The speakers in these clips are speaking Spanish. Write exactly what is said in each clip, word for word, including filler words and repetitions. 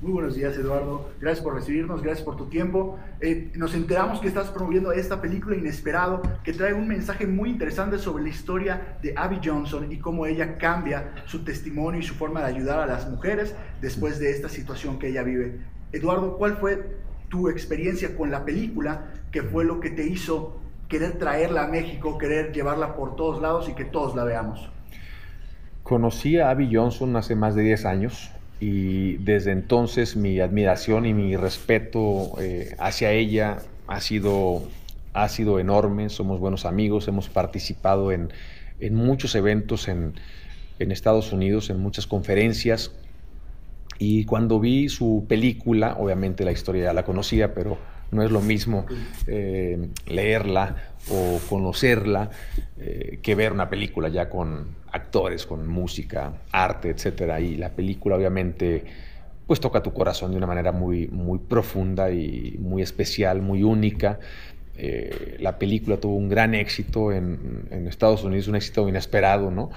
Muy buenos días, Eduardo. Gracias por recibirnos, gracias por tu tiempo. Eh, nos enteramos que estás promoviendo esta película Inesperado, que trae un mensaje muy interesante sobre la historia de Abby Johnson y cómo ella cambia su testimonio y su forma de ayudar a las mujeres después de esta situación que ella vive. Eduardo, ¿cuál fue tu experiencia con la película? ¿Qué fue lo que te hizo querer traerla a México, querer llevarla por todos lados y que todos la veamos? Conocí a Abby Johnson hace más de diez años. Y desde entonces mi admiración y mi respeto eh, hacia ella ha sido, ha sido enorme. Somos buenos amigos, hemos participado en, en muchos eventos en, en Estados Unidos, en muchas conferencias. Y cuando vi su película, obviamente la historia ya la conocía, pero no es lo mismo eh, leerla o conocerla eh, que ver una película ya con actores, con música, arte, etcétera. Y la película obviamente pues toca tu corazón de una manera muy, muy profunda y muy especial, muy única. Eh, la película tuvo un gran éxito en, en Estados Unidos, un éxito inesperado, ¿no?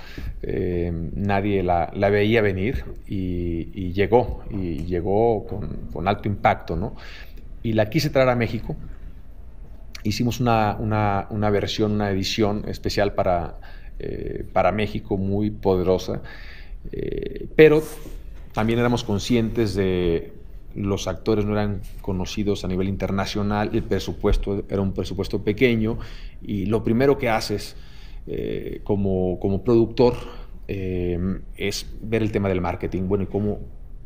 Eh, nadie la, la veía venir y, y llegó, y llegó con, con alto impacto, ¿no? Y la quise traer a México. Hicimos una, una, una versión, una edición especial para, eh, para México, muy poderosa, eh, pero también éramos conscientes de... Los actores no eran conocidos a nivel internacional, el presupuesto era un presupuesto pequeño, y lo primero que haces eh, como, como productor eh, es ver el tema del marketing. Bueno, ¿y cómo,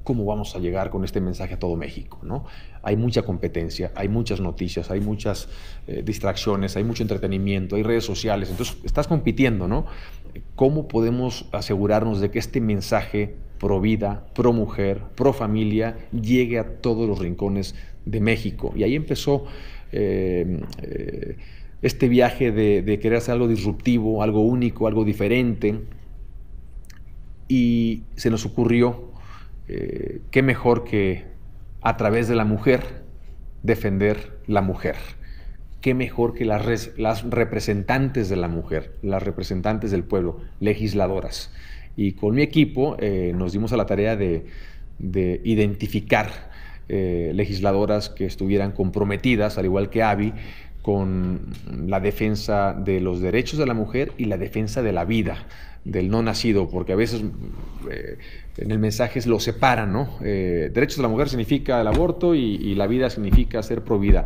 cómo vamos a llegar con este mensaje a todo México, ¿no? Hay mucha competencia, hay muchas noticias, hay muchas eh, distracciones, hay mucho entretenimiento, hay redes sociales, entonces estás compitiendo, ¿no? ¿Cómo podemos asegurarnos de que este mensaje pro vida, pro mujer, pro familia, llegue a todos los rincones de México? Y ahí empezó eh, eh, este viaje de, de querer hacer algo disruptivo, algo único, algo diferente. Y se nos ocurrió eh, qué mejor que a través de la mujer defender la mujer. Qué mejor que las, res, las representantes de la mujer, las representantes del pueblo, legisladoras. Y con mi equipo eh, nos dimos a la tarea de, de identificar eh, legisladoras que estuvieran comprometidas, al igual que Abby, con la defensa de los derechos de la mujer y la defensa de la vida, del no nacido, porque a veces eh, en el mensaje lo separan, ¿no? Eh, derechos de la mujer significa el aborto y, y la vida significa ser pro vida.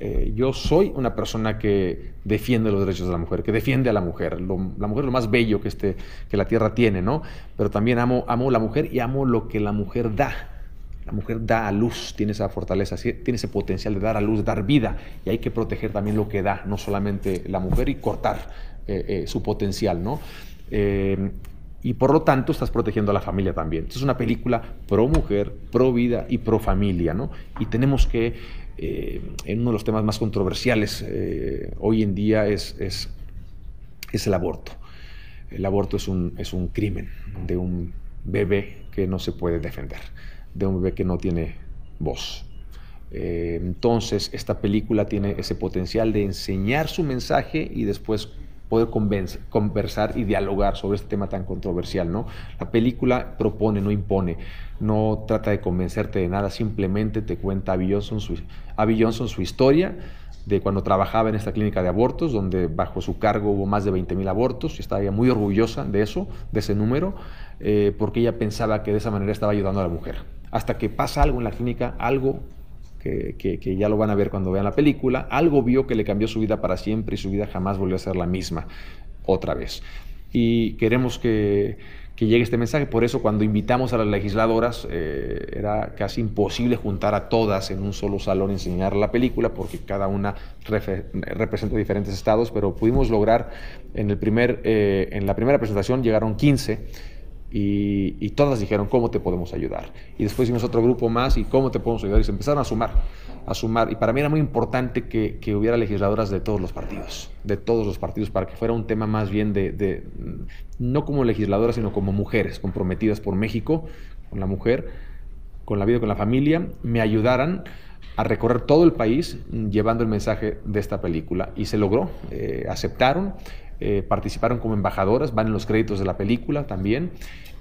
Eh, yo soy una persona que defiende los derechos de la mujer, que defiende a la mujer. Lo, la mujer es lo más bello que, este, que la tierra tiene, ¿no? Pero también amo, amo la mujer y amo lo que la mujer da. La mujer da a luz, tiene esa fortaleza, tiene ese potencial de dar a luz, de dar vida. Y hay que proteger también lo que da, no solamente la mujer, y cortar eh, eh, su potencial, ¿no? Eh, y por lo tanto estás protegiendo a la familia también. Esta es una película pro mujer, pro vida y pro familia, ¿no? Y tenemos que... Eh, en uno de los temas más controversiales eh, hoy en día es, es, es el aborto. El aborto es un, es un crimen de un bebé que no se puede defender, de un bebé que no tiene voz. Eh, entonces, esta película tiene ese potencial de enseñar su mensaje y después poder convencer, conversar y dialogar sobre este tema tan controversial, ¿no? La película propone, no impone, no trata de convencerte de nada, simplemente te cuenta a Abby Johnson su, Abby Johnson, su historia de cuando trabajaba en esta clínica de abortos, donde bajo su cargo hubo más de veinte mil abortos, y estaba ella muy orgullosa de eso, de ese número, eh, porque ella pensaba que de esa manera estaba ayudando a la mujer. Hasta que pasa algo en la clínica, algo... Que, que, que ya lo van a ver cuando vean la película, algo vio que le cambió su vida para siempre, y su vida jamás volvió a ser la misma otra vez. Y queremos que, que llegue este mensaje. Por eso, cuando invitamos a las legisladoras, eh, era casi imposible juntar a todas en un solo salón y enseñar la película, porque cada una representa diferentes estados, pero pudimos lograr, en, el primer, eh, en la primera presentación llegaron quince, Y, y todas dijeron, ¿cómo te podemos ayudar? Y después hicimos otro grupo más, ¿y cómo te podemos ayudar? Y se empezaron a sumar, a sumar. Y para mí era muy importante que, que hubiera legisladoras de todos los partidos, de todos los partidos, para que fuera un tema más bien de, de no como legisladoras, sino como mujeres comprometidas por México, con la mujer, con la vida, con la familia, me ayudaran a recorrer todo el país llevando el mensaje de esta película. Y se logró, eh, aceptaron. eh, participaron como embajadoras, van en los créditos de la película también,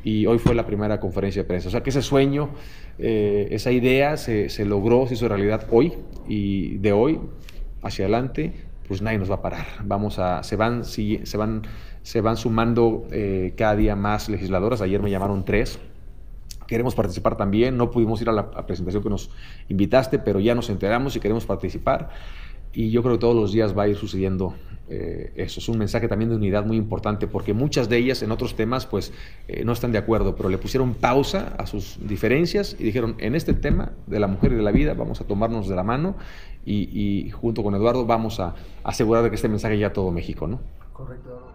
y hoy fue la primera conferencia de prensa. O sea que ese sueño, eh, esa idea se, se logró, se hizo realidad hoy, y de hoy hacia adelante pues nadie nos va a parar. Vamos a, se, van, si, se, van, se van sumando eh, cada día más legisladoras. Ayer me llamaron tres. Queremos participar también, no pudimos ir a la a presentación que nos invitaste, pero ya nos enteramos y queremos participar. Y yo creo que todos los días va a ir sucediendo eh, eso. Es un mensaje también de unidad muy importante, porque muchas de ellas en otros temas pues eh, no están de acuerdo, pero le pusieron pausa a sus diferencias y dijeron, en este tema de la mujer y de la vida vamos a tomarnos de la mano y, y junto con Eduardo vamos a asegurar que este mensaje llegue a todo México, ¿no? Correcto.